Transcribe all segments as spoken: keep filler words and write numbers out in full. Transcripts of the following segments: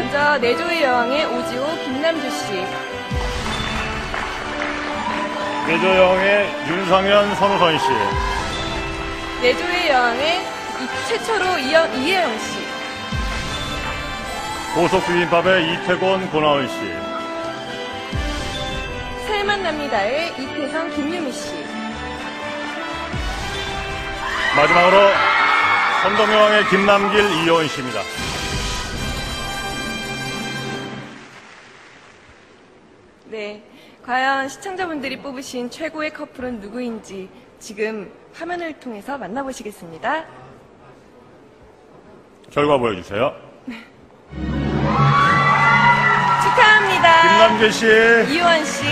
먼저 내조의 여왕의 오지호, 김남주 씨. 내조 여왕의 윤상현, 선우선 씨. 내조의 여왕의 최초로 이어, 이혜영 씨. 보석 비빔밥의 이태곤, 고나은 씨. 살맛 납니다의 이태성, 김유미 씨. 마지막으로 선덕여왕의 김남길, 이혜원 씨입니다. 네, 과연 시청자분들이 뽑으신 최고의 커플은 누구인지 지금 화면을 통해서 만나보시겠습니다. 결과 보여주세요. 축하합니다. 김남길 씨, 이혜원 씨.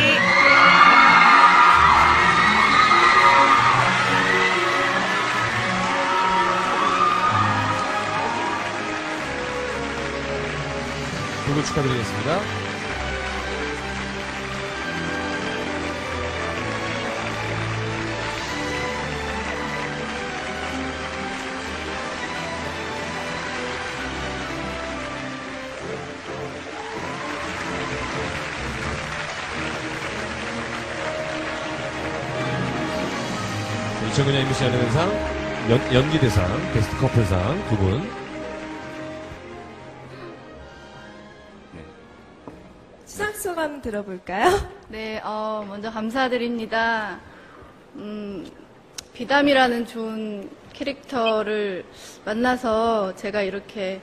모두 축하드리겠습니다. 이천구 년 엠비씨 연예대상, 연기대상, 베스트 커플상 두 분. 네. 수상 소감 들어볼까요? 네, 어, 먼저 감사드립니다. 음, 비담이라는 좋은 캐릭터를 만나서 제가 이렇게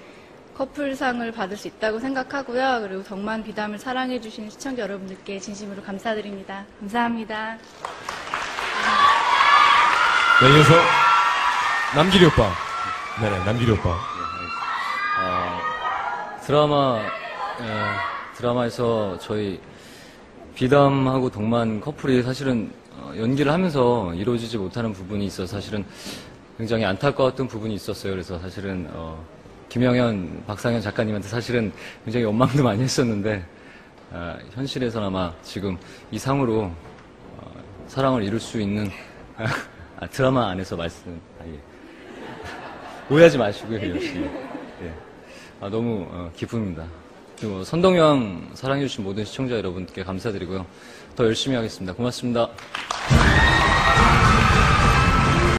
커플상을 받을 수 있다고 생각하고요. 그리고 동만 비담을 사랑해주신 시청자 여러분들께 진심으로 감사드립니다. 감사합니다. 네, 이어서 남길이 오빠. 네네, 남길이 오빠. 어, 드라마, 어, 드라마에서 저희 비담하고 동만 커플이 사실은 연기를 하면서 이루어지지 못하는 부분이 있어서 사실은 굉장히 안타까웠던 부분이 있었어요. 그래서 사실은 어, 김영현, 박상현 작가님한테 사실은 굉장히 원망도 많이 했었는데 어, 현실에서나마 지금 이 상으로 어, 사랑을 이룰 수 있는 아, 드라마 안에서 말씀, 아, 예. 오해하지 마시고요, 역시. 예. 아, 너무 어, 기쁩니다. 그리고 선덕여왕 사랑해주신 모든 시청자 여러분께 감사드리고요. 더 열심히 하겠습니다. 고맙습니다.